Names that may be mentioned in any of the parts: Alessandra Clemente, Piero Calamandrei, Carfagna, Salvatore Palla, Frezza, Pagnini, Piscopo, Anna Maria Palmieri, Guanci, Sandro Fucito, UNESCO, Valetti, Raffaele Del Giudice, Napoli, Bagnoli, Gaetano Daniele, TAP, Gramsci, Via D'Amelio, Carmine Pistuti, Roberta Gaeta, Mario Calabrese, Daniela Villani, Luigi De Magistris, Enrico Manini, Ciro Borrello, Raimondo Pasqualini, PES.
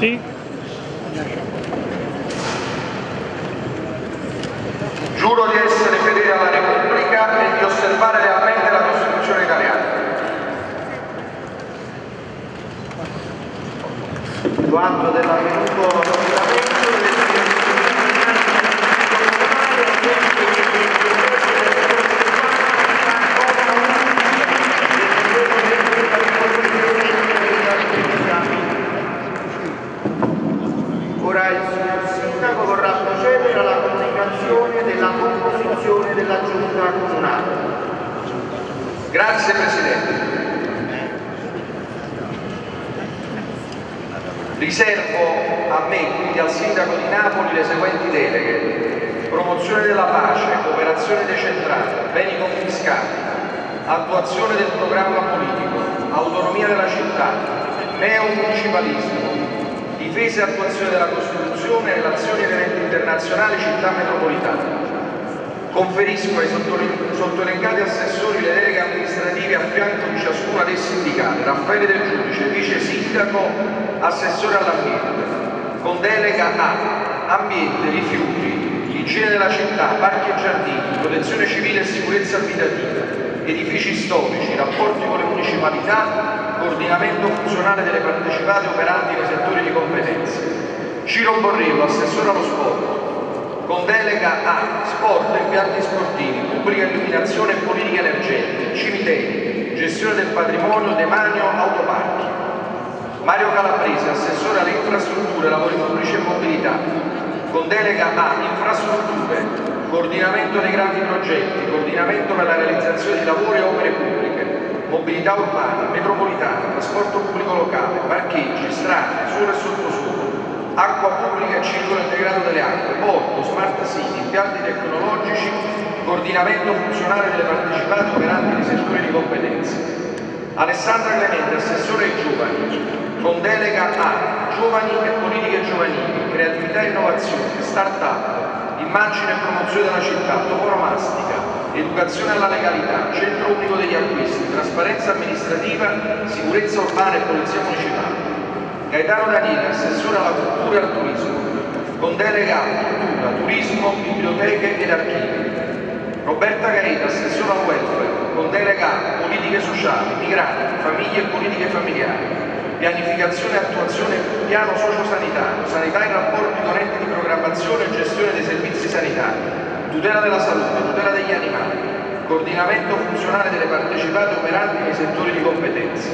Sì. Giuro di essere fedele alla Repubblica e di osservare lealmente la Costituzione italiana. Lo atto della giunta comunale. Grazie Presidente. Riservo a me, quindi al Sindaco di Napoli, le seguenti deleghe: promozione della pace, cooperazione decentrata, beni confiscati, attuazione del programma politico, autonomia della città, neomunicipalismo, difesa e attuazione della Costituzione, relazioni ed eventi internazionali, città metropolitana. Conferisco ai sottoelencati assessori le deleghe amministrative a fianco di ciascuna dei sindicati: Raffaele Del Giudice, vice sindaco, assessore all'ambiente, con delega a ambiente, rifiuti, igiene della città, parchi e giardini, protezione civile e sicurezza abitativa, edifici storici, rapporti con le municipalità, coordinamento funzionale delle partecipate operanti nei settori di competenza. Ciro Borrello, assessore allo sport, con delega a sport, impianti sportivi, pubblica illuminazione e politiche energetiche, cimiteri, gestione del patrimonio, demanio, autoparchi. Mario Calabrese, assessore alle infrastrutture, lavori pubblici e mobilità, con delega a infrastrutture, coordinamento dei grandi progetti, coordinamento per la realizzazione di lavori e opere pubbliche, mobilità urbana, metropolitana, trasporto pubblico locale, parcheggi, strade, suolo e sottosuolo, acqua pubblica e circolo integrato delle acque, porto, smart city, impianti tecnologici, coordinamento funzionale delle partecipate operanti nei settori di competenza. Alessandra Clemente, assessore ai giovani, con delega a giovani e politiche giovanili, creatività e innovazione, start-up, immagine e promozione della città, toponomastica, educazione alla legalità, centro unico degli acquisti, trasparenza amministrativa, sicurezza urbana e polizia municipale. Gaetano Daniele, assessore alla cultura e al turismo, con delega a cultura, turismo, biblioteche ed archivi. Roberta Gaeta, assessore al welfare, con delega a politiche sociali, migranti, famiglie e politiche familiari, pianificazione e attuazione del piano sociosanitario, sanità e rapporti con enti di programmazione e gestione dei servizi sanitari, tutela della salute, tutela degli animali, coordinamento funzionale delle partecipate operanti nei settori di competenza.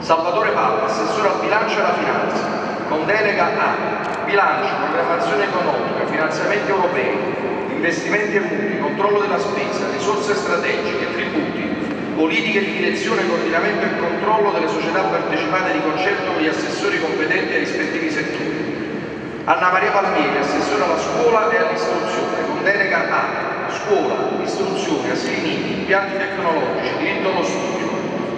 Salvatore Palla, assessore al bilancio e alla finanza, con delega a bilancio, programmazione economica, finanziamenti europei, investimenti e mutui, controllo della spesa, risorse strategiche, tributi, politiche di direzione, coordinamento e controllo delle società partecipate di concerto con gli assessori competenti ai rispettivi settori. Anna Maria Palmieri, assessore alla scuola e all'istruzione, con delega a scuola, istruzione, asili nidi, impianti tecnologici, diritto allo studio,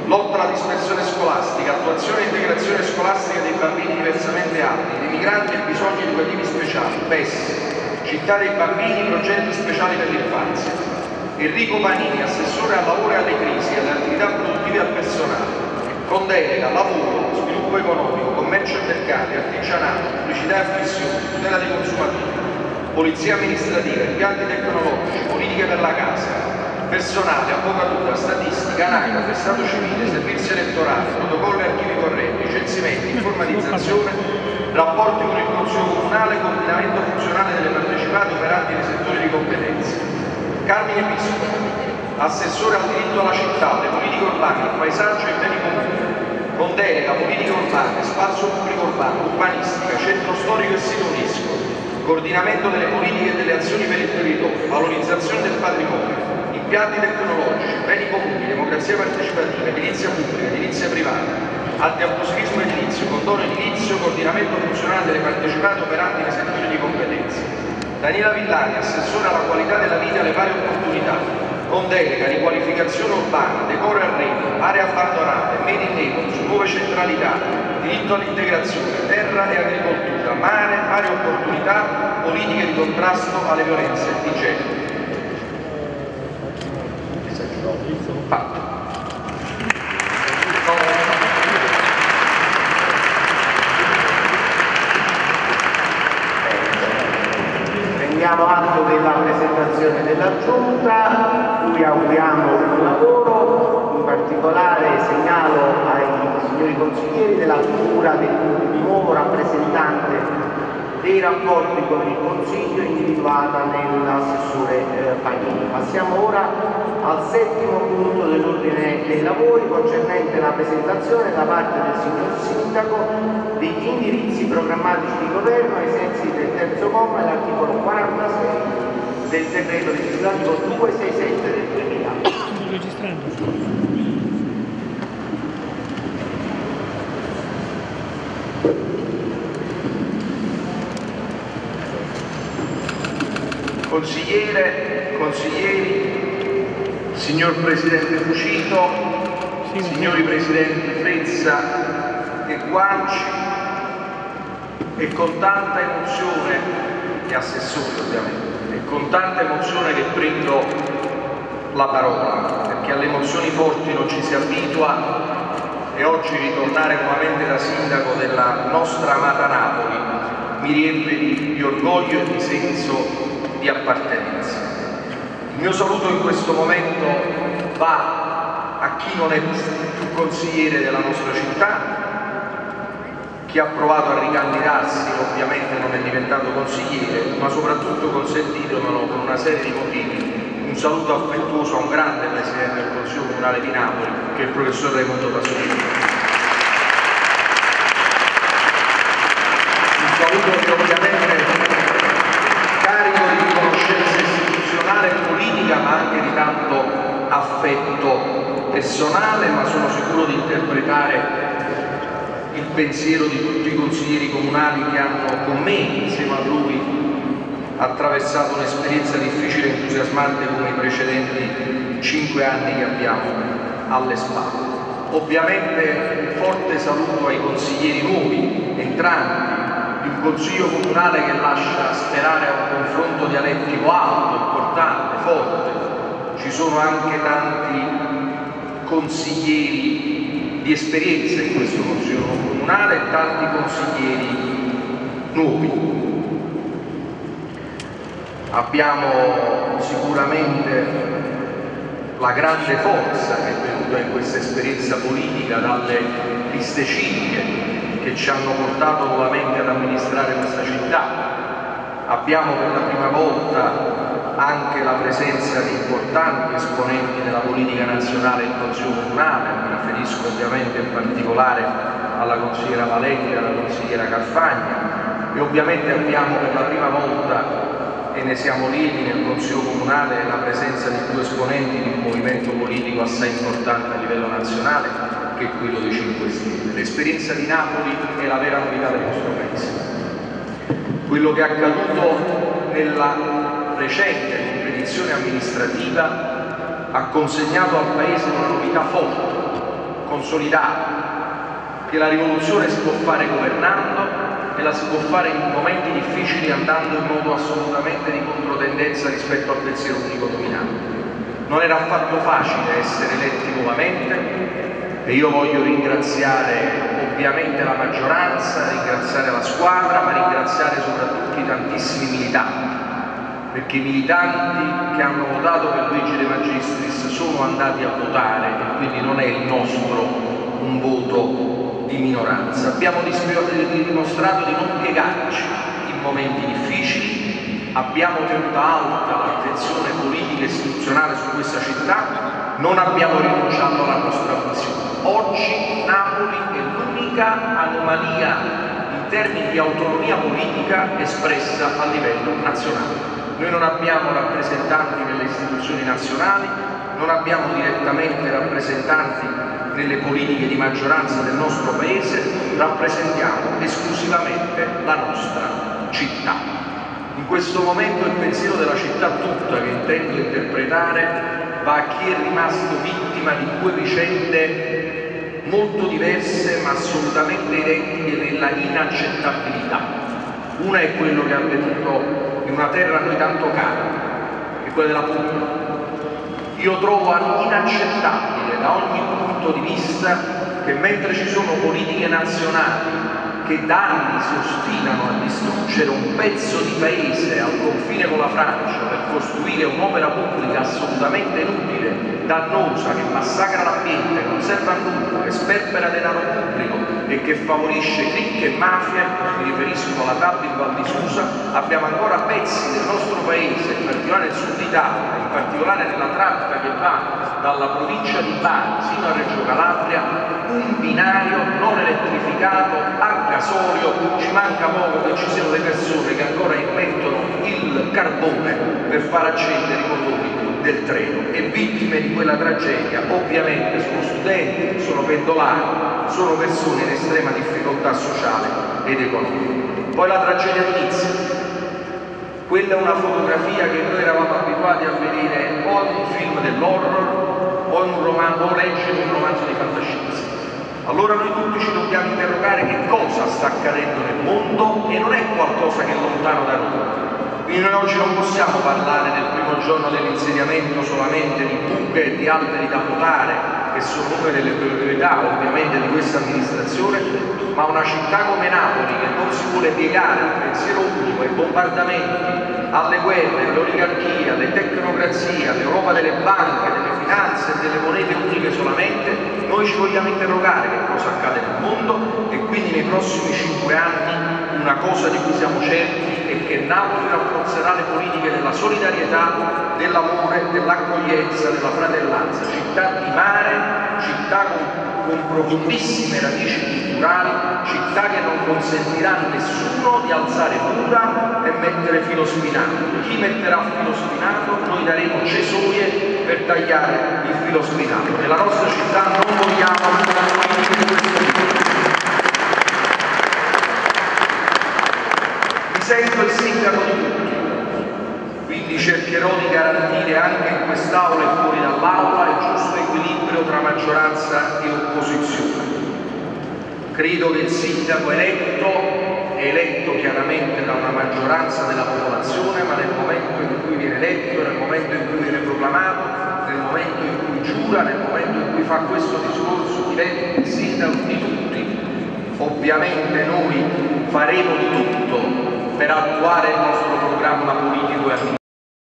lotta alla dispersione scolastica, attuazione e integrazione scolastica dei bambini diversamente abili, dei migranti e bisogni educativi speciali, PES, città dei bambini, progetti speciali per l'infanzia. Enrico Manini, assessore al lavoro e alle crisi, alle attività produttive e al personale, con delega, lavoro, sviluppo economico, commercio e mercati, artigianato, pubblicità e affissioni, tutela dei consumatori, polizia amministrativa, impianti tecnologici, politiche per la casa, personale, avvocatura, statistica, anagrafe, stato civile, servizio elettorale, protocollo e archivi correnti, censimenti, informatizzazione, rapporti con il consiglio comunale, coordinamento funzionale delle partecipate operanti nei settori di competenza. Carmine Pistuti, assessore al diritto alla città, alle politiche urbane, al paesaggio e ai beni comuni, con delega, politiche urbane, spazio pubblico urbano, urbanistica, centro storico e sito UNESCO, coordinamento delle politiche e delle azioni per il territorio, valorizzazione del patrimonio, impianti tecnologici, beni comuni, democrazia partecipativa, edilizia pubblica, edilizia privata, antiabusivismo edilizio, condono edilizio, coordinamento funzionale delle partecipate operanti nei settori di competenza. Daniela Villani, assessore alla qualità della vita e alle pari opportunità, con delega, riqualificazione urbana, decoro e arredo, aree abbandonate, made in nature, nuove centralità, diritto all'integrazione, terra e agricoltura, mare, pari opportunità, politiche di contrasto alle violenze di genere. Fatto. Prendiamo atto della presentazione della Giunta, cui auguriamo buon lavoro, in particolare segnalo ai signori consiglieri della figura del nuovo rappresentante dei rapporti con il Consiglio individuata nell'assessore Pagnini. Passiamo ora al settimo punto dell'ordine dei lavori concernente la presentazione da parte del signor Sindaco degli indirizzi programmatici di governo ai sensi del terzo comma dell'articolo 46 del decreto legislativo 267 del 2000. Consigliere, consiglieri, signor Presidente Fucito, signori Presidenti Frezza e Guanci, e con tanta emozione, e assessori ovviamente, e con tanta emozione che prendo la parola, perché alle emozioni forti non ci si abitua e oggi ritornare nuovamente da sindaco della nostra amata Napoli mi riempie di orgoglio e di senso di appartenenza. Il mio saluto in questo momento va a chi non è più consigliere della nostra città, chi ha provato a ricandidarsi ovviamente non è diventato consigliere, ma soprattutto consentitemelo per una serie di motivi, un saluto affettuoso a un grande Presidente del Consiglio Comunale di Napoli, che è il Professor Raimondo Pasqualini. Un saluto che ovviamente politica, ma anche di tanto affetto personale, ma sono sicuro di interpretare il pensiero di tutti i consiglieri comunali che hanno con me, insieme a lui, attraversato un'esperienza difficile e entusiasmante come i precedenti 5 anni che abbiamo alle spalle. Ovviamente forte saluto ai consiglieri nuovi, entranti, di un consiglio comunale che lascia sperare a un confronto dialettico alto, importante, forte. Ci sono anche tanti consiglieri di esperienza in questo consiglio comunale e tanti consiglieri nuovi. Abbiamo sicuramente la grande forza che è venuta in questa esperienza politica dalle liste civiche, che ci hanno portato nuovamente ad amministrare questa città. Abbiamo per la prima volta anche la presenza di importanti esponenti della politica nazionale e del Consiglio comunale, mi riferisco ovviamente in particolare alla consigliera Valetti e alla consigliera Carfagna, e ovviamente abbiamo per la prima volta, e ne siamo lieti, nel Consiglio comunale la presenza di 2 esponenti di un movimento politico assai importante a livello nazionale, che è quello dei 5 Stelle. L'esperienza di Napoli è la vera novità del nostro paese. Quello che è accaduto nella recente competizione amministrativa ha consegnato al paese una novità forte, consolidata, che la rivoluzione si può fare governando e la si può fare in momenti difficili andando in modo assolutamente di controtendenza rispetto al pensiero unico dominante. Non era affatto facile essere eletti nuovamente, e io voglio ringraziare ovviamente la maggioranza, ringraziare la squadra, ma ringraziare soprattutto i tantissimi militanti, perché i militanti che hanno votato per Luigi De Magistris sono andati a votare e quindi non è il nostro un voto di minoranza. Abbiamo dimostrato di non piegarci in momenti difficili, abbiamo tenuto alta l'attenzione politica e istituzionale su questa città, non abbiamo rinunciato alla nostra missione. Oggi Napoli è l'unica anomalia in termini di autonomia politica espressa a livello nazionale. Noi non abbiamo rappresentanti nelle istituzioni nazionali, non abbiamo direttamente rappresentanti nelle politiche di maggioranza del nostro Paese, rappresentiamo esclusivamente la nostra città. In questo momento il pensiero della città tutta che intendo interpretare va a chi è rimasto vittima di 2 vicende molto diverse ma assolutamente identiche nella inaccettabilità. Una è quello che è avvenuto in una terra a noi tanto cara, che è quella della Puglia. Io trovo inaccettabile da ogni punto di vista che mentre ci sono politiche nazionali che da anni si ostinano a distruggere un pezzo di paese al confine con la Francia per costruire un'opera pubblica assolutamente inutile, dannosa, che massacra l'ambiente, non serve a nulla, che sperpera denaro pubblico e che favorisce cricche e mafia, mi riferisco alla TAP in Val di Susa, abbiamo ancora pezzi del nostro paese, in particolare nel sud Italia, in particolare nella tratta che va dalla provincia di Bari fino a Reggio Calabria, un binario non elettrificato a gasolio. Ci manca poco che ci siano le persone che ancora immettono il carbone per far accendere i motori del treno, e vittime di quella tragedia ovviamente sono studenti, sono pendolari, sono persone in estrema difficoltà sociale ed economica. Poi la tragedia di Nizza. Quella è una fotografia che noi eravamo abituati a vedere o in un film dell'horror o in un romanzo, o leggere un romanzo di fantascienza. Allora noi tutti ci dobbiamo interrogare che cosa sta accadendo nel mondo, e non è qualcosa che è lontano da noi. Quindi noi oggi non possiamo parlare nel primo giorno dell'insediamento solamente di buche e di alberi da potare, che sono una delle priorità ovviamente di questa amministrazione, ma una città come Napoli, che non si vuole piegare al pensiero unico, ai bombardamenti, alle guerre, all'oligarchia, alle tecnocrazie, all'Europa delle banche, delle finanze e delle monete uniche solamente, noi ci vogliamo interrogare che cosa accade nel mondo, e quindi nei prossimi 5 anni una cosa di cui siamo certi è che Napoli rafforzerà le politiche della solidarietà, dell'amore, dell'accoglienza, della fratellanza, città di mare, città con profondissime radici culturali, città che non consentirà a nessuno di alzare mura e mettere filo spinato. Chi metterà filo spinato, noi daremo cesoie per tagliare il filo spinato. Nella nostra città non vogliamo politiche di questo tipo. Mi sento il sindaco di tutti, quindi cercherò di garantire anche in quest'aula e fuori dall'aula il giusto equilibrio tra maggioranza e opposizione. Credo che il sindaco eletto è eletto chiaramente da una maggioranza della popolazione, ma nel momento in cui viene eletto, nel momento in cui viene proclamato, nel momento in cui giura, nel momento in cui fa questo discorso, diventa il sindaco di tutti. Ovviamente noi faremo di tutto per attuare il nostro programma politico e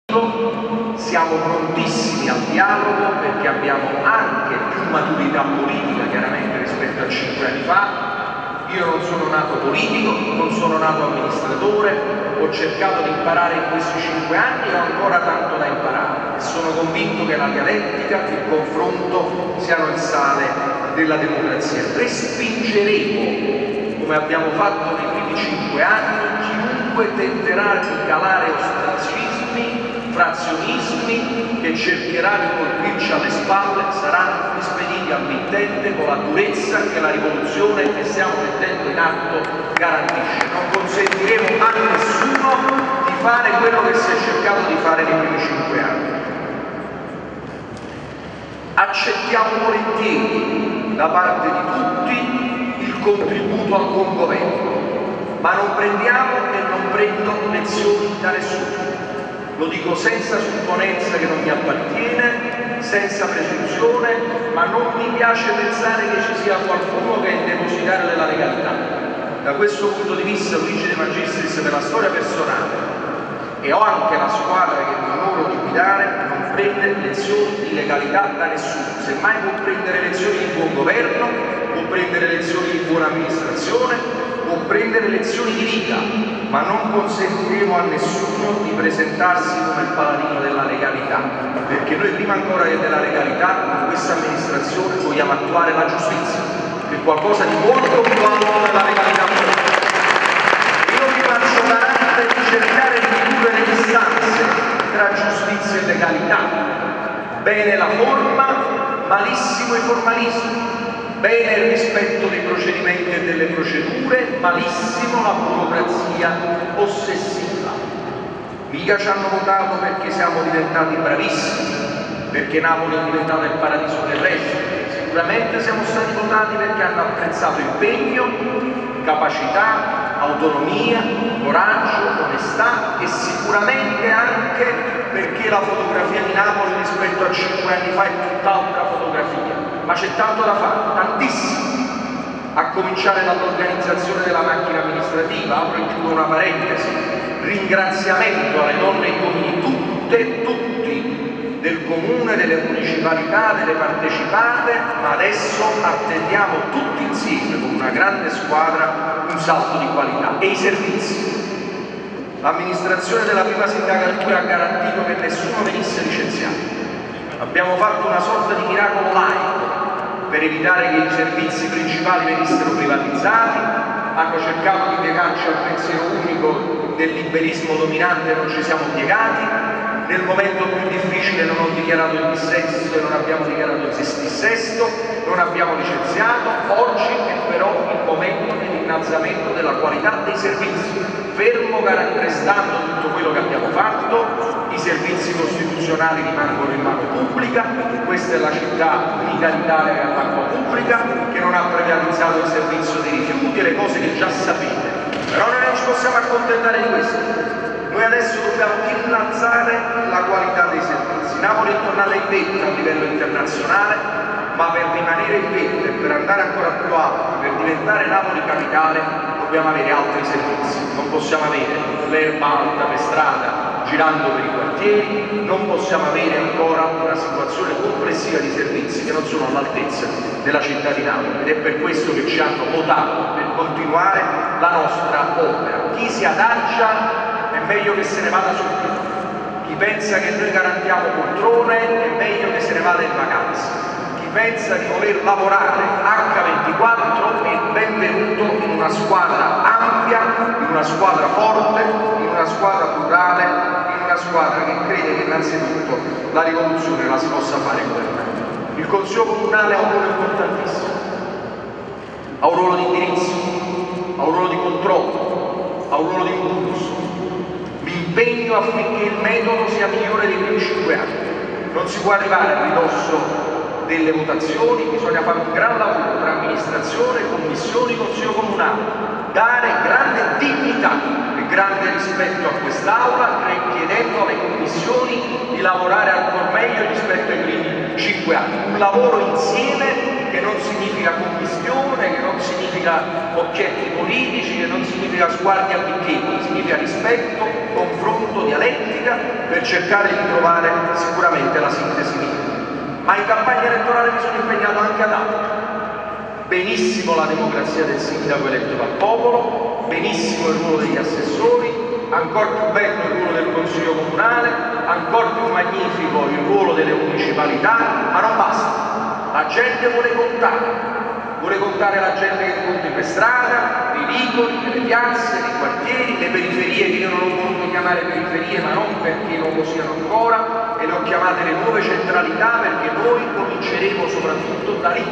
amministrativo, siamo prontissimi al dialogo perché abbiamo anche più maturità politica chiaramente rispetto a 5 anni fa. Io non sono nato politico, non sono nato amministratore, ho cercato di imparare in questi 5 anni e ho ancora tanto da imparare. E sono convinto che la dialettica, il confronto siano il sale della democrazia. Respingeremo, come abbiamo fatto nei primi 5 anni, chiunque tenterà di calare ostracismi, frazionismi che cercherà di colpirci alle spalle, saranno rispediti al mittente con la durezza che la rivoluzione che stiamo mettendo in atto garantisce. Non consentiremo a nessuno di fare quello che si è cercato di fare nei primi 5 anni. Accettiamo volentieri da parte di tutti il contributo al buon governo, ma non prendiamo e non prendo lezioni da nessuno. Lo dico senza supponenza che non mi appartiene, senza presunzione, ma non mi piace pensare che ci sia qualcuno che è il depositario della legalità. Da questo punto di vista Luigi De Magistris, per la storia personale e ho anche la squadra che mi onoro di guidare, non prende lezioni di legalità da nessuno. Semmai può prendere lezioni di buon governo, può prendere lezioni di buona amministrazione, può prendere lezioni di vita, ma non consentiremo a nessuno di presentarsi come il paladino della legalità, perché noi prima ancora che della legalità, in questa amministrazione vogliamo attuare la giustizia, che è qualcosa di molto più alto della legalità. Io vi faccio garante di cercare di ridurre le distanze tra giustizia e legalità. Bene la forma, malissimo il formalismo. Bene il rispetto dei procedimenti e delle procedure, malissimo la burocrazia ossessiva. Mica ci hanno votato perché siamo diventati bravissimi, perché Napoli è diventata il paradiso terrestre. Sicuramente siamo stati votati perché hanno apprezzato impegno, capacità, autonomia, coraggio, onestà e sicuramente anche perché la fotografia di Napoli rispetto a 5 anni fa è tutt'altra fotografia. Ma c'è tanto da fare, tantissimo. a cominciare dall'organizzazione della macchina amministrativa. Apro e chiudo una parentesi, ringraziamento alle donne e ai uomini, tutte e tutti, del comune, delle municipalità, delle partecipate, ma adesso attendiamo tutti insieme, con una grande squadra, un salto di qualità. E i servizi? L'amministrazione della prima sindacatura ha garantito che nessuno venisse licenziato. Abbiamo fatto una sorta di miracolo laico per evitare che i servizi principali venissero privatizzati, hanno cercato di piegarci al pensiero unico del liberismo dominante, non ci siamo piegati. Nel momento più difficile non ho dichiarato il dissesto e non abbiamo dichiarato il dissesto, non abbiamo licenziato. Oggi è però il momento dell'innalzamento della qualità dei servizi, fermo restando tutto quello che abbiamo fatto. I servizi costituzionali rimangono in mano pubblica, questa è la città unica d'Italia che ha l'acqua pubblica, che non ha privatizzato il servizio dei rifiuti e le cose che già sapete. Però noi non ci possiamo accontentare di questo, noi adesso dobbiamo innalzare la qualità dei servizi. Napoli è tornata in vetta a livello internazionale, ma per rimanere in vetta e per andare ancora più alto, per diventare Napoli capitale, dobbiamo avere altri servizi. Non possiamo avere l'erba alta per strada girando per i quartieri, non possiamo avere ancora una situazione complessiva di servizi che non sono all'altezza della città di Napoli, ed è per questo che ci hanno votato per continuare la nostra opera. Chi si adagia è meglio che se ne vada subito, chi pensa che noi garantiamo poltrone è meglio che se ne vada in vacanza, chi pensa di voler lavorare H24 è benvenuto in una squadra ampia, in una squadra forte, in una squadra plurale, squadra che crede che innanzitutto la rivoluzione la si possa fare governando. Il Consiglio Comunale ha un ruolo importantissimo, ha un ruolo di indirizzo, ha un ruolo di controllo, ha un ruolo di impulso. Mi impegno affinché il metodo sia migliore dei primi 5 anni. Non si può arrivare al ridosso delle votazioni, bisogna fare un gran lavoro tra amministrazione, commissioni, Consiglio Comunale, dare grande dignità, grande rispetto a quest'Aula, chiedendo alle commissioni di lavorare ancora meglio rispetto ai primi 5 anni. Un lavoro insieme che non significa commissione, che non significa oggetti politici, che non significa sguardi a bicchietto, significa rispetto, confronto, dialettica, per cercare di trovare sicuramente la sintesi migliore. Ma in campagna elettorale mi sono impegnato anche ad altro. Benissimo la democrazia del sindaco eletto dal popolo, benissimo il ruolo degli assessori, ancora più bello il ruolo del Consiglio Comunale, ancora più magnifico il ruolo delle municipalità, ma non basta. La gente vuole contare la gente che conti per strada, nei vicoli, nelle piazze, nei quartieri, le periferie, che io non lo voglio chiamare periferie, ma non perché non lo siano ancora, e le ho chiamate le nuove centralità, perché noi cominceremo soprattutto da lì,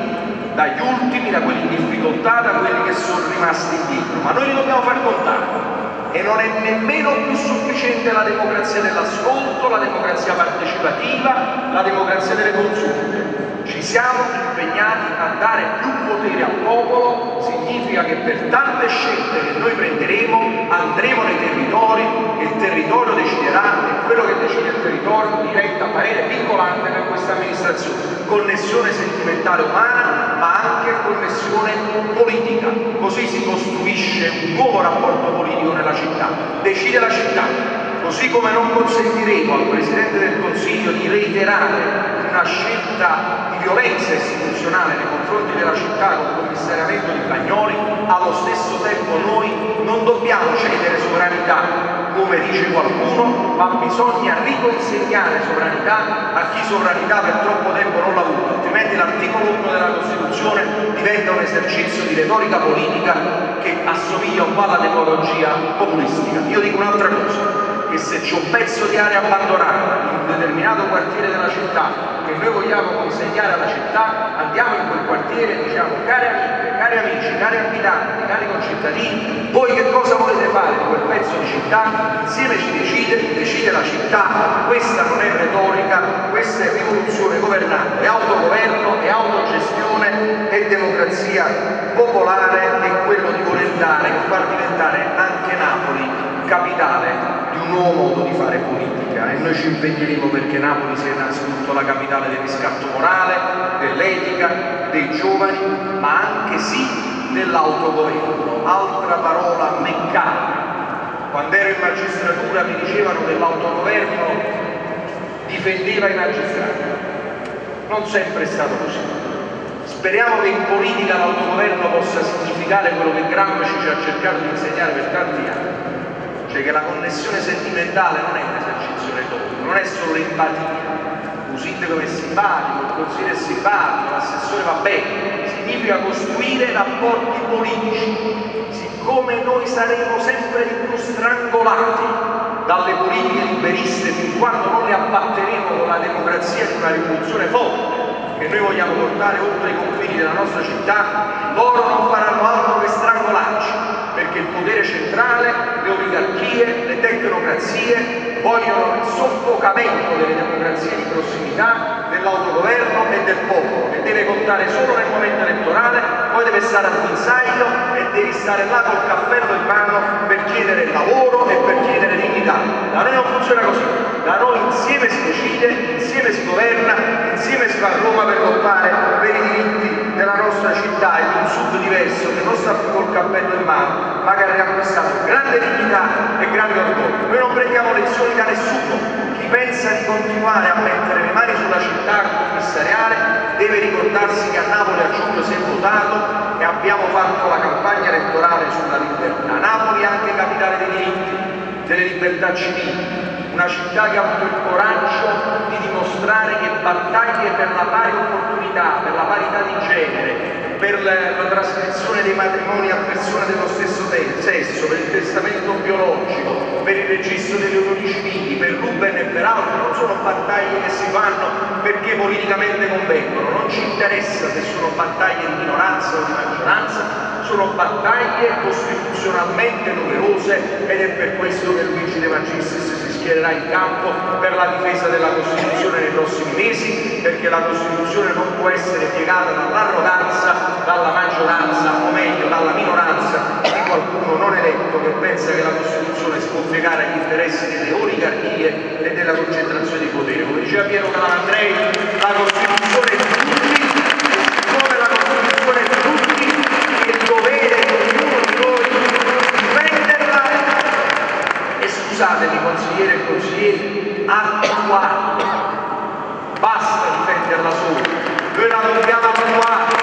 dagli ultimi, da quelli in difficoltà, da quelli che sono rimasti indietro, ma noi li dobbiamo far contare. E non è nemmeno più sufficiente la democrazia dell'ascolto, la democrazia partecipativa, la democrazia delle consulte. Ci siamo impegnati a dare più potere al popolo, significa che per tante scelte che noi prenderemo andremo nei territori, il territorio deciderà, e quello che decide il territorio diventa parere vincolante per questa amministrazione. Connessione sentimentale umana, ma anche connessione politica. Così si costruisce un nuovo rapporto politico nella città. Decide la città. Così come non consentiremo al Presidente del Consiglio di reiterare una scelta di violenza istituzionale nei confronti della città con il commissariamento di Bagnoli, allo stesso tempo noi non dobbiamo cedere sovranità, come dice qualcuno, ma bisogna riconsegnare sovranità a chi sovranità per troppo tempo non l'ha avuta, altrimenti l'articolo 1 della Costituzione diventa un esercizio di retorica politica che assomiglia un po' alla demagogia populistica. Io dico un'altra cosa, che se c'è un pezzo di area abbandonata in un determinato quartiere della città che noi vogliamo consegnare alla città, andiamo in quel quartiere e diciamo: cari amiche, cari amici, cari abitanti, cari concittadini, voi che cosa volete fare di quel pezzo di città? Insieme ci decide la città. Questa non è retorica, questa è rivoluzione governante, è autogoverno, è autogestione, è democrazia popolare, è quello di voler dare, di far diventare anche Napoli capitale di un nuovo modo di fare politica. E noi ci impegneremo perché Napoli sia innanzitutto la capitale del riscatto morale, dell'etica, dei giovani, ma anche sì dell'autogoverno, altra parola meccanica. Quando ero in magistratura mi dicevano che l'autogoverno difendeva i magistrati, non sempre è stato così. Speriamo che in politica l'autogoverno possa significare quello che Gramsci ci ha cercato di insegnare per tanti anni, cioè che la connessione sentimentale non è un esercizio retorico, non è solo empatia. Un sindaco è simpatico, un consigliere è simpatico, l'assessore va bene, significa costruire rapporti politici. Siccome noi saremo sempre di più strangolati dalle politiche liberiste fin quando non le abbatteremo con la democrazia di una rivoluzione forte che noi vogliamo portare oltre i confini della nostra città, loro non faranno altro che strangolarci, perché il potere centrale, le oligarchie, le tecnocrazie vogliono il soffocamento delle democrazie di prossimità, dell'autogoverno e del popolo, che deve contare solo nel momento elettorale, poi deve stare al guinzaglio e devi stare là col cappello in mano per chiedere lavoro e per chiedere dignità. Da noi non funziona così, da noi insieme si decide, insieme si governa, insieme si va a Roma per lottare per i diritti della nostra città e di un sud diverso che non sta più col cappello in mano, ma che ha riacquistato grande dignità e grande orgoglio. Noi non prendiamo lezioni da nessuno. Chi pensa di continuare a mettere le mani sulla città commissariale deve ricordarsi che a Napoli a giugno si è votato e abbiamo fatto la campagna elettorale sulla libertà. Napoli è anche capitale dei diritti, delle libertà civili, una città che ha avuto il coraggio di dimostrare che battaglie per la pari opportunità, per la parità di genere, per la trasmissione dei matrimoni a persone dello stesso sesso, per il testamento biologico, per il registro degli onori civili, per Ruben e per altri, non sono battaglie che si fanno perché politicamente convengono, non ci interessa se sono battaglie di minoranza o di maggioranza, sono battaglie costituzionalmente numerose ed è per questo che Luigi De Magistris si schiererà in campo per la difesa della Costituzione nei prossimi mesi, perché la Costituzione non può essere piegata dall'arroganza, dalla maggioranza o meglio dalla minoranza di qualcuno non eletto che pensa che la Costituzione si può piegare agli interessi delle oligarchie e della concentrazione di potere. Come diceva Piero Calamandrei, la Costituzione è di tutti, come la Costituzione è di tutti, il dovere di ognuno di noi difenderla e, scusatemi consigliere e consiglieri, attuarla. Basta difenderla solo, noi la dobbiamo attuare.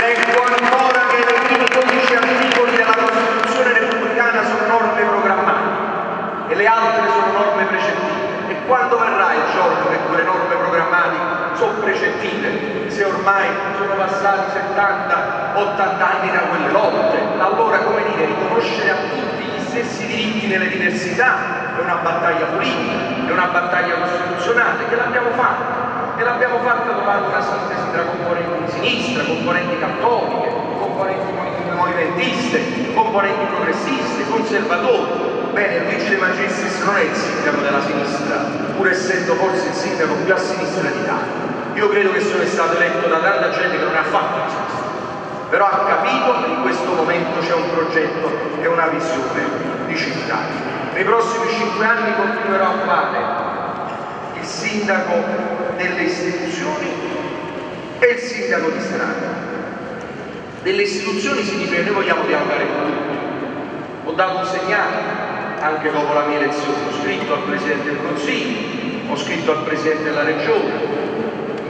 Leggo ancora che i primi 12 articoli della Costituzione repubblicana sono norme programmatiche e le altre sono norme precettive. E quando verrà il giorno che quelle norme programmatiche sono precettive, se ormai sono passati 70-80 anni da quelle lotte? Allora, come dire, riconoscere a tutti gli stessi diritti nelle diversità è una battaglia politica, è una battaglia costituzionale che l'abbiamo fatta, e l'abbiamo fatta trovando una sintesi tra componenti di sinistra, componenti cattoliche, componenti movimentiste, componenti progressiste, conservatori. Bene, Luigi De Magistris non è il sindaco della sinistra, pur essendo forse il sindaco più a sinistra d'Italia. Io credo che sono stato eletto da tanta gente che non ha fatto la sinistra, però ha capito che in questo momento c'è un progetto e una visione di città. Nei prossimi 5 anni continuerò a fare il sindaco delle istituzioni e il sindaco di strada. Delle istituzioni significa che noi vogliamo dialogare con tutti. Ho dato un segnale anche dopo la mia elezione, ho scritto al Presidente del Consiglio, ho scritto al Presidente della Regione.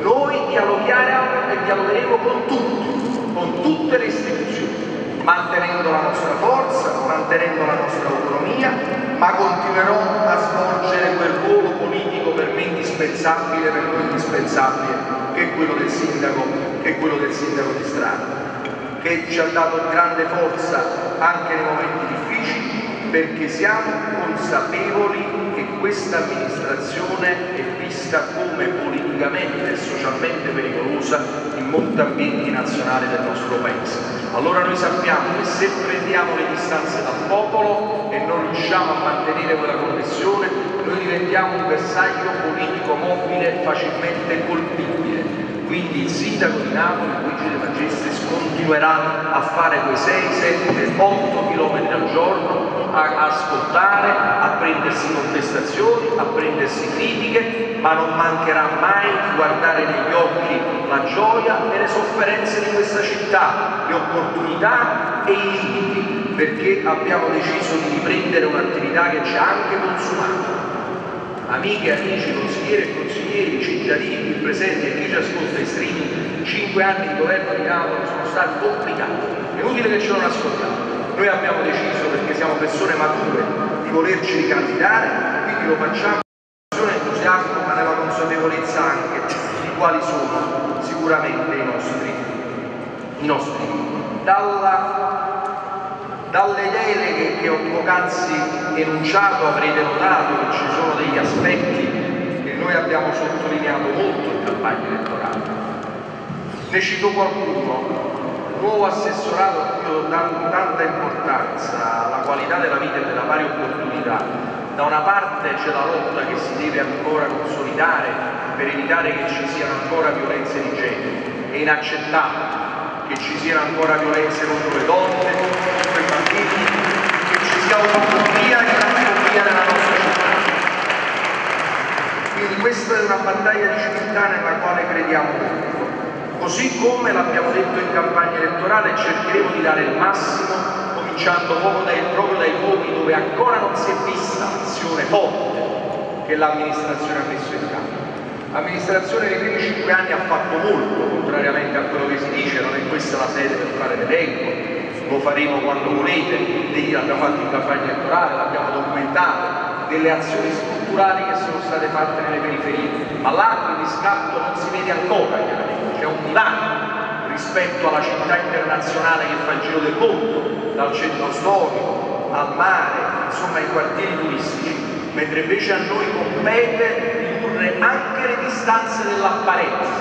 Noi dialoghiamo e dialogheremo con tutti, con tutte le istituzioni, mantenendo la nostra forza, mantenendo la nostra autonomia, ma continuerò a svolgere quel ruolo politico per me indispensabile, per noi indispensabile, che è quello del sindaco, che è quello del sindaco di strada, che ci ha dato grande forza anche nei momenti difficili, perché siamo consapevoli che questa amministrazione è vista come politicamente e socialmente pericolosa in molti ambienti nazionali del nostro paese. Allora noi sappiamo che se prendiamo le distanze dal popolo e non riusciamo a mantenere quella connessione, noi diventiamo un bersaglio politico mobile facilmente colpibile. Quindi il sindaco di Napoli, Luigi De Magistris, continuerà a fare quei 6, 7, 8 km al giorno, a ascoltare, a prendersi contestazioni, a prendersi critiche, ma non mancherà mai di guardare negli occhi la gioia e le sofferenze di questa città, le opportunità e i limiti, perché abbiamo deciso di riprendere un'attività che ci ha anche consumato. Amiche, amici, consigliere e consiglieri, cittadini presenti e chi ci ascolta in streaming, 5 anni di governo di Napoli sono stati complicati, è utile che ce lo nascondiamo. Noi abbiamo deciso, perché siamo persone mature, di volerci ricandidare, quindi lo facciamo con entusiasmo, ma nella consapevolezza anche di quali sono sicuramente i nostri. Dalle deleghe che ho poc'anzi enunciato avrete notato che ci sono degli aspetti che noi abbiamo sottolineato molto in campagna elettorale. Ne cito qualcuno: nuovo assessorato a cui ho dato tanta importanza, alla qualità della vita e della pari opportunità. Da una parte c'è la lotta che si deve ancora consolidare per evitare che ci siano ancora violenze di genere. È inaccettabile che ci siano ancora violenze contro le donne, contro i bambini, che ci sia un'omofobia e un'omofobia nella nostra città. Quindi questa è una battaglia di civiltà nella quale crediamo molto. Così come l'abbiamo detto in campagna elettorale, cercheremo di dare il massimo, cominciando proprio dai luoghi dove ancora non si è vista l'azione forte che l'amministrazione ha messo in campo. L'amministrazione nei primi 5 anni ha fatto molto, contrariamente a quello che si dice, non è questa la sede per fare le regole, lo faremo quando volete, l'abbiamo fatto in campagna elettorale, l'abbiamo documentato, delle azioni strutturali che sono state fatte nelle periferie, ma là il riscatto non si vede ancora chiaramente, c'è un divario rispetto alla città internazionale che fa il giro del mondo, dal centro storico al mare, insomma ai quartieri turistici, mentre invece a noi compete anche le distanze dell'apparenza,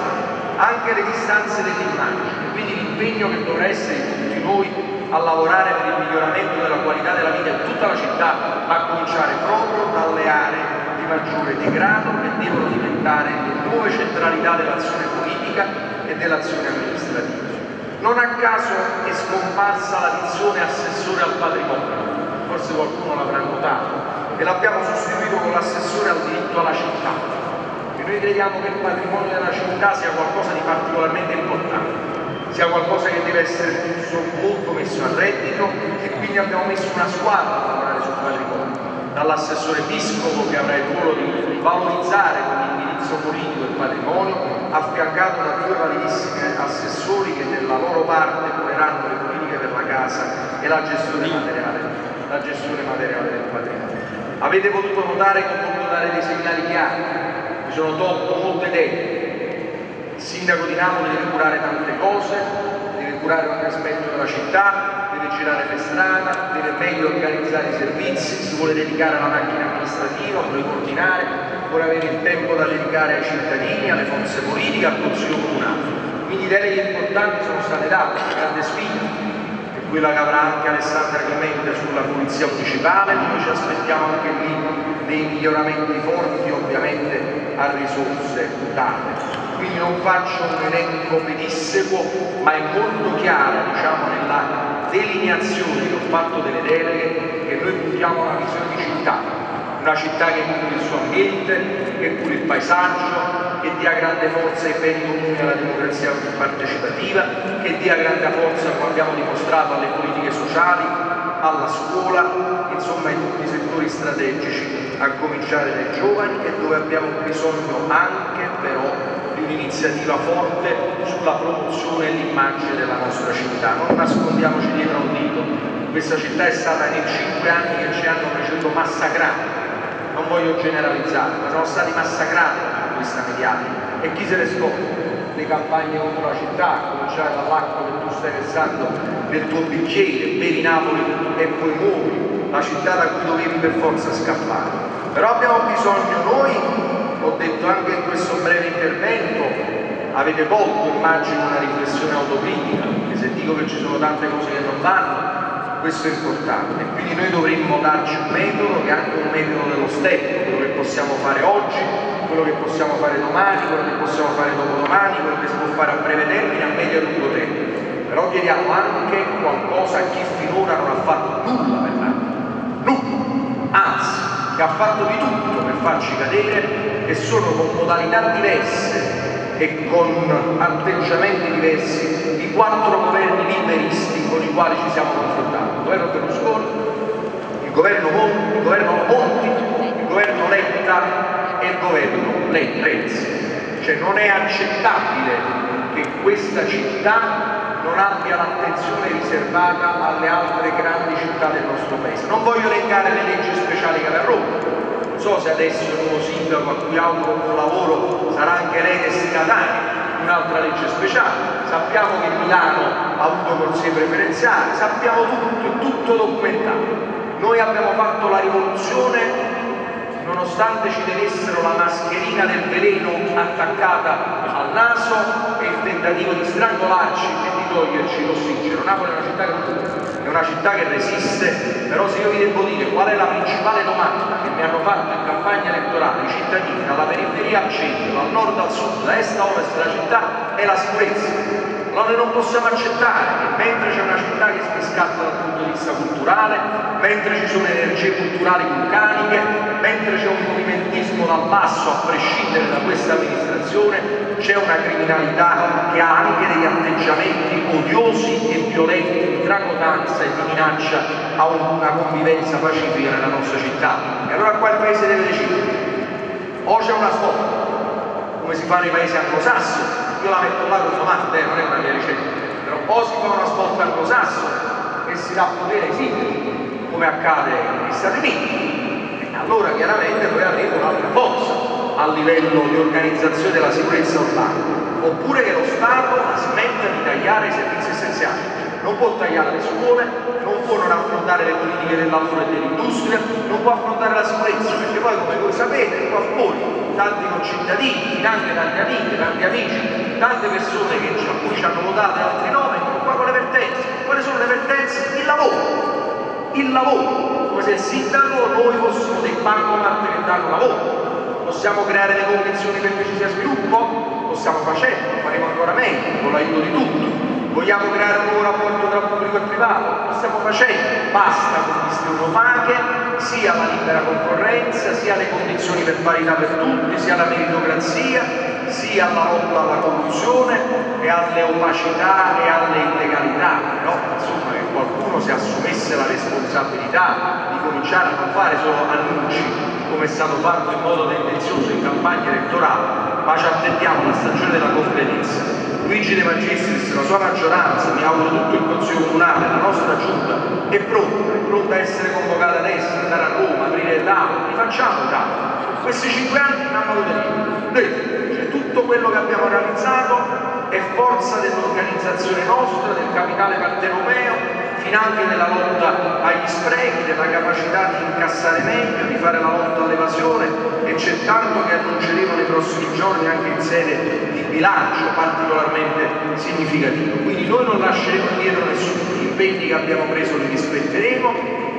anche le distanze dell'immagine, quindi l'impegno che dovrà essere di tutti noi a lavorare per il miglioramento della qualità della vita di tutta la città, a cominciare proprio dalle aree di maggiore degrado che devono diventare le nuove centralità dell'azione politica e dell'azione amministrativa. Non a caso è scomparsa la dizione assessore al patrimonio, forse qualcuno l'avrà notato, e l'abbiamo sostituito con l'assessore al diritto alla città. Noi crediamo che il patrimonio della città sia qualcosa di particolarmente importante, sia qualcosa che deve essere molto messo a reddito, e quindi abbiamo messo una squadra a lavorare sul patrimonio, dall'assessore Piscopo, che avrà il ruolo di valorizzare con l'indirizzo politico il patrimonio, affiancato da 2 validissimi assessori che nella loro parte cureranno le politiche per la casa e la gestione materiale del patrimonio. Avete potuto notare che ho potuto dare dei segnali chiari. Mi sono tolto molte idee. Il sindaco di Napoli deve curare tante cose, deve curare ogni aspetto della città, deve girare per strada, deve meglio organizzare i servizi, si vuole dedicare alla macchina amministrativa, vuole coordinare, vuole avere il tempo da dedicare ai cittadini, alle forze politiche, al Consiglio Comunale. Quindi deleghe importanti sono state date, una grande sfida è quella che avrà anche Alessandra Clemente sulla polizia municipale, noi ci aspettiamo anche lì dei miglioramenti forti, ovviamente a risorse date. Quindi non faccio un elenco pedissequo, ma è molto chiaro, diciamo, nella delineazione che ho fatto delle deleghe, che noi puntiamo a una visione di città, una città che cura il suo ambiente, che cura il paesaggio, che dia grande forza ai beni comuni alla democrazia partecipativa, che dia grande forza, come abbiamo dimostrato, alle politiche sociali, alla scuola, insomma in tutti i settori strategici, a cominciare dai giovani, e dove abbiamo bisogno anche però di un'iniziativa forte sulla promozione e l'immagine della nostra città. Non nascondiamoci dietro a un dito, questa città è stata nei 5 anni che ci hanno preceduto massacrata, non voglio generalizzare, ma sono stati massacrati da questa mediatica, e chi se ne scorda? Le campagne contro la città, a cominciare dall'acqua che tu stai versando nel tuo bicchiere, bevi Napoli e poi muori, la città da cui dovevi per forza scappare. Però abbiamo bisogno noi, ho detto anche in questo breve intervento, avete colto, immagino, una riflessione autocritica, perché se dico che ci sono tante cose che non vanno, questo è importante. Quindi noi dovremmo darci un metodo che è anche un metodo dello step, quello che possiamo fare oggi, quello che possiamo fare domani, quello che possiamo fare dopodomani, quello che si può fare a breve termine, a medio e lungo termine, però chiediamo anche qualcosa a chi finora non ha fatto nulla per noi, nulla, anzi, che ha fatto di tutto per farci cadere, e solo con modalità diverse e con atteggiamenti diversi di quattro governi liberisti con i quali ci siamo confrontati: il governo Berlusconi, il governo Monti, il governo Letta e il governo Renzi. Cioè non è accettabile che questa città non abbia l'attenzione riservata alle altre grandi città del nostro paese. Non voglio elencare le leggi speciali che ha Roma. Non so se adesso il nuovo sindaco, a cui auguro buon lavoro, sarà anche erede destinatario di un'altra legge speciale. Sappiamo che Milano ha avuto corsie preferenziali, sappiamo tutto, tutto documentato. Noi abbiamo fatto la rivoluzione nonostante ci tenessero la mascherina del veleno attaccata al naso e il tentativo di strangolarci e di toglierci l'ossigeno. Napoli è una città che non, è una città che resiste, però se io vi devo dire qual è la principale domanda che mi hanno fatto in campagna elettorale i cittadini, dalla periferia al centro, dal nord al sud, da est a ovest della città, è la sicurezza. Ma noi non possiamo accettare che mentre c'è una città che si scatta dal punto di vista culturale, mentre ci sono energie culturali vulcaniche, mentre c'è un movimentismo dal basso a prescindere da questa amministrazione, c'è una criminalità che ha anche degli atteggiamenti odiosi e violenti di tracotanza e di minaccia a una convivenza pacifica nella nostra città. E allora qua il paese deve decidere: o c'è una svolta, come si fa nei paesi anglosassoni. Io la metto là con Tomate, non è una mia ricetta, però o si fa una svolta anglosassone e si dà potere ai singoli, come accade negli Stati Uniti, e allora chiaramente noi avremo un'altra forza a livello di organizzazione della sicurezza urbana, oppure che lo Stato smetta di tagliare i servizi essenziali. Non può tagliare le scuole, non può non affrontare le politiche del lavoro e dell'industria, non può affrontare la sicurezza, perché poi, come voi sapete, qua fuori tanti concittadini, tanti amiche, tanti amici, tante persone che a cui ci hanno votato altri nomi, qua con le vertenze. Quali sono le vertenze? Il lavoro. Il lavoro. Come se il sindaco noi fossimo dei bancomat che danno lavoro. Possiamo creare le condizioni perché ci sia sviluppo? Lo stiamo facendo, lo faremo ancora meglio, con l'aiuto di tutti. Vogliamo creare un nuovo rapporto tra pubblico e privato? Lo stiamo facendo. Basta con queste europache, sia la libera concorrenza, sia le condizioni per parità per tutti, sia la meritocrazia, sia la lotta alla corruzione e alle opacità e alle illegalità. No? Insomma, che qualcuno si assumesse la responsabilità di cominciare a non fare solo annunci, come è stato fatto in modo tendenzioso in campagna elettorale, ma ci attendiamo alla stagione della concretezza. Luigi De Magistris, la sua maggioranza, mi auguro tutto il Consiglio Comunale, la nostra Giunta, è pronta a essere convocata adesso, andare a Roma, aprire tavoli, facciamo tavoli. Questi 5 anni non hanno avuto niente. Noi, cioè, tutto quello che abbiamo realizzato è forza dell'organizzazione nostra, del capitale partenopeo, finanche nella lotta agli sprechi, della capacità di incassare meglio, di fare la lotta all'evasione, e c'è tanto che annunceremo nei prossimi giorni anche in sede di bilancio particolarmente significativo. Quindi noi non lasceremo indietro nessuno, gli impegni che abbiamo preso li rispetteremo,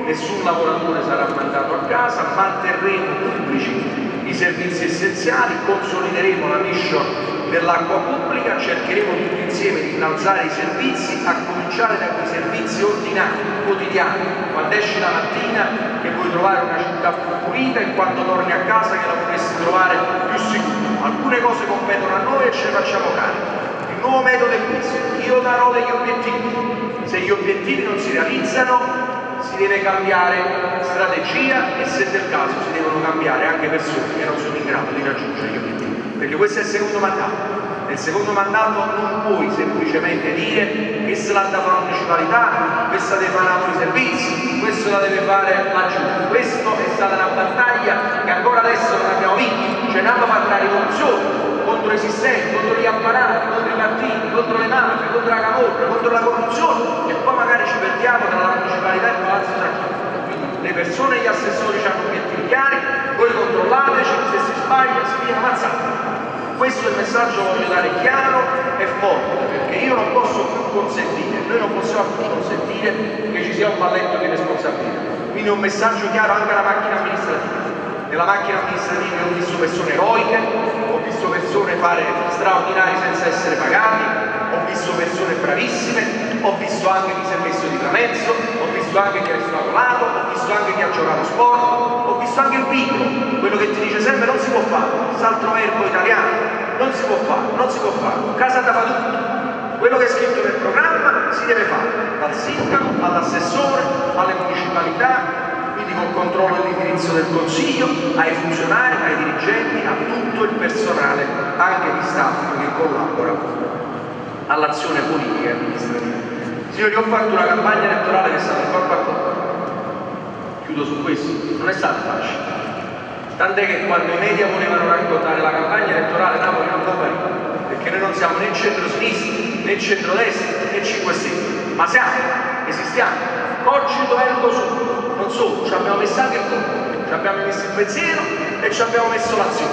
nessun lavoratore sarà mandato a casa, manterremo pubblici i servizi essenziali, consolideremo la mission dell'acqua pubblica, cercheremo tutti insieme di innalzare i servizi, a cominciare da quei servizi ordinari, quotidiani, quando esci la mattina che puoi trovare una città più pulita e quando torni a casa che la potresti trovare più sicura. Alcune cose competono a noi e ce ne facciamo carico. Il nuovo metodo è questo: io darò degli obiettivi, se gli obiettivi non si realizzano si deve cambiare strategia e, se del caso, si devono cambiare anche persone che non sono in grado di raggiungere gli obiettivi, perché questo è il secondo mandato. Nel secondo mandato non puoi semplicemente dire questa la deve fare la municipalità, questa deve fare altri servizi, questo la deve fare la giunta. Questa è stata una battaglia che ancora adesso non abbiamo vinto, cioè hanno fatto la rivoluzione contro i sistemi, contro gli apparati, contro i partiti, contro le mafie, contro la camorra, contro la corruzione, e poi magari ci perdiamo tra la municipalità e il palazzo San. Quindi le persone e gli assessori hanno obiettivi chiari, voi controllateci, se si sbaglia si viene ammazzato. Questo è il messaggio che voglio dare chiaro e forte, perché io non posso più consentire, noi non possiamo più consentire che ci sia un balletto di responsabilità. Quindi un messaggio chiaro anche alla macchina amministrativa. Nella macchina amministrativa io ho visto persone eroi, storica, ho visto persone fare straordinari senza essere pagati, ho visto persone bravissime, ho visto anche chi si è messo di tramezzo, ho visto anche chi è stato lato, ho visto anche chi ha giocato sport, ho visto anche il piccolo, quello che ti dice sempre non si può fare, saltro erbo italiano, non si può fare, non si può fare, casa da fa tutto. Quello che è scritto nel programma si deve fare, dal sindaco, all'assessore, alle municipalità, quindi con controllo dell'indirizzo del Consiglio, ai funzionari, ai dirigenti, a tutto il personale, anche di staff che collabora all'azione politica e amministrativa. Signori, ho fatto una campagna elettorale che è stata corpo a corpo, chiudo su questo, non è stata facile, tant'è che quando i media volevano raccontare la campagna elettorale Napoli non compariva, perché noi non siamo né centro-sinistra, né centro-destra, né 5 Stelle, ma siamo, esistiamo. Cogito ergo sum, non solo, ci abbiamo messo anche il corpo, ci abbiamo messo il pensiero e ci abbiamo messo l'azione.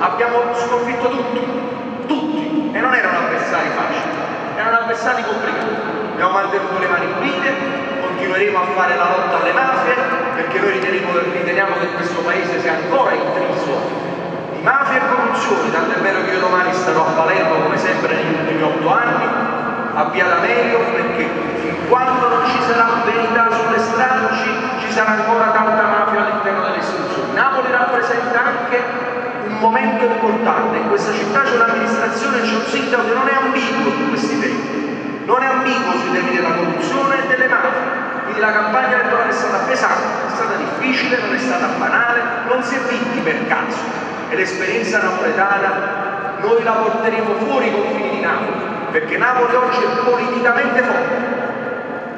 Abbiamo sconfitto tutti, e non erano avversari facili, erano avversari complicati. Abbiamo mantenuto le mani pulite, continueremo a fare la lotta alle mafie, perché noi riteniamo che questo paese sia ancora intriso di mafia e corruzione, tant'è vero che io domani starò a Palermo come sempre negli ultimi 8 anni, a Via D'Amelio, perché fin quando non ci sarà verità sulle strade ci sarà ancora tanta mafia all'interno delle istituzioni. Napoli rappresenta anche un momento importante, in questa città c'è un'amministrazione, c'è un sindaco che non è ambiguo su questi temi, non è ambiguo sui temi della corruzione e delle mafie. Quindi la campagna elettorale è stata pesante, è stata difficile, non è stata banale, non si è vinti per caso, e l'esperienza napoletana noi la porteremo fuori i confini di Napoli, perché Napoli oggi è politicamente forte,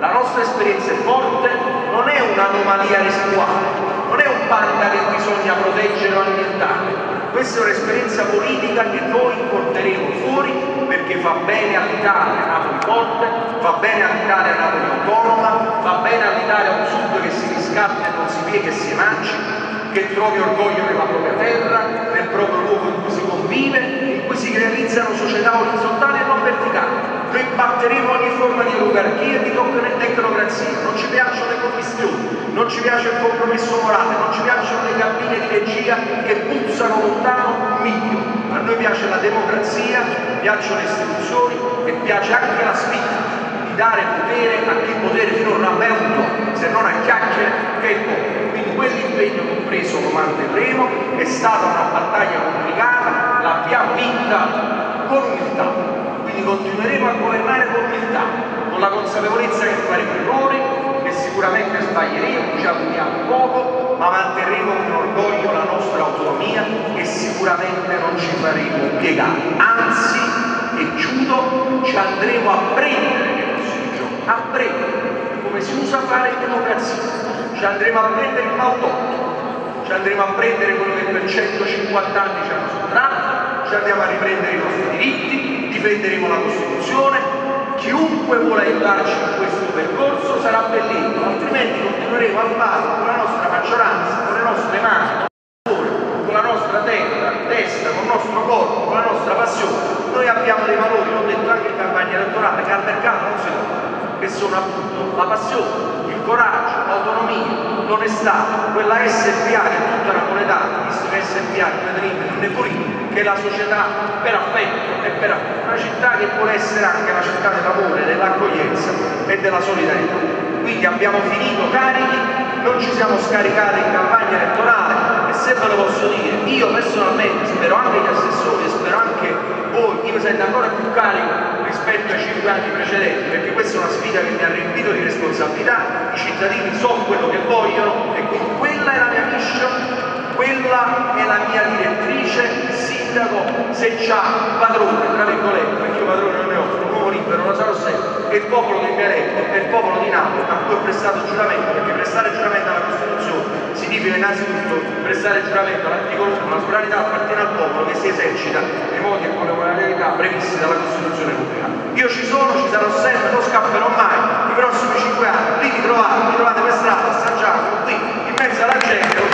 la nostra esperienza è forte, non è un'anomalia residuale, non è un panda che bisogna proteggere o alimentare, questa è un'esperienza politica che noi porteremo fuori, perché fa bene all'Italia Napoli forte, fa bene all'Italia Napoli autonoma, fa bene all'Italia un sud che si riscatta e non si piega, che si emanci, che trovi orgoglio nella propria terra, nel proprio luogo in cui si convive, poi si realizzano società orizzontali e non verticali. Noi batteremo ogni forma di oligarchia e di tecnocrazia, non ci piacciono le commissioni, non ci piace il compromesso morale, non ci piacciono le cabine di regia che puzzano lontano un miglio. A noi piace la democrazia, piacciono le istituzioni e piace anche la sfida di dare potere a chi potere finora non ha mai avuto, se non a chiacchiere che è il popolo. Quindi quell'impegno compreso lo manterremo, è stata una battaglia complicata, l'abbiamo vinta con umiltà, quindi continueremo a governare con umiltà, con la consapevolezza che faremo errori, che sicuramente sbaglieremo, ci auguriamo poco, ma manterremo con orgoglio la nostra autonomia e sicuramente non ci faremo piegare, anzi, e chiudo, ci andremo a prendere le nostre giochi, a prendere, come si usa fare in democrazia, ci andremo a prendere il maltotto, ci andremo a prendere quello che per 150 anni ci hanno sottratto, ci andiamo a riprendere i nostri diritti, difenderemo la Costituzione, chiunque vuole aiutarci in questo percorso sarà benvenuto, altrimenti continueremo a farlo con la nostra maggioranza, con le nostre mani, con la nostra testa, con il nostro corpo, con la nostra passione. Noi abbiamo dei valori, l'ho detto anche in campagna elettorale, che al mercato non si trova, che sono appunto la passione, il coraggio, l'autonomia, l'onestà, quella SPA che è tutta napoletana, visto che SPA non è politica, che è la società per affetto e per affetto, una città che vuole essere anche la città dell'amore, dell'accoglienza e della solidarietà. Quindi abbiamo finito carichi, non ci siamo scaricati in campagna elettorale, e se ve lo posso dire, io personalmente spero anche gli assessori, spero anche voi, io mi sento ancora più carico rispetto ai 5 anni precedenti, perché questa è una sfida che mi ha riempito di responsabilità, i cittadini so quello che vogliono e quindi quella è la mia mission, quella è la mia direttrice. Il sindaco, se c'ha un padrone, tra virgolette, perché io padrone non ne ho, un uomo libero, lo sarò sempre, è il popolo che mi ha eletto, è il popolo di Napoli a cui ho prestato giuramento, perché prestare giuramento alla Costituzione significa innanzitutto prestare giuramento all'articolo 1, la sovranità appartiene al popolo che si esercita nei modi e con le modalità previste dalla Costituzione europea. Io ci sono, ci sarò sempre, non scapperò mai, i prossimi 5 anni, lì mi trovate per strada, assaggiate, tutti, in mezzo alla gente.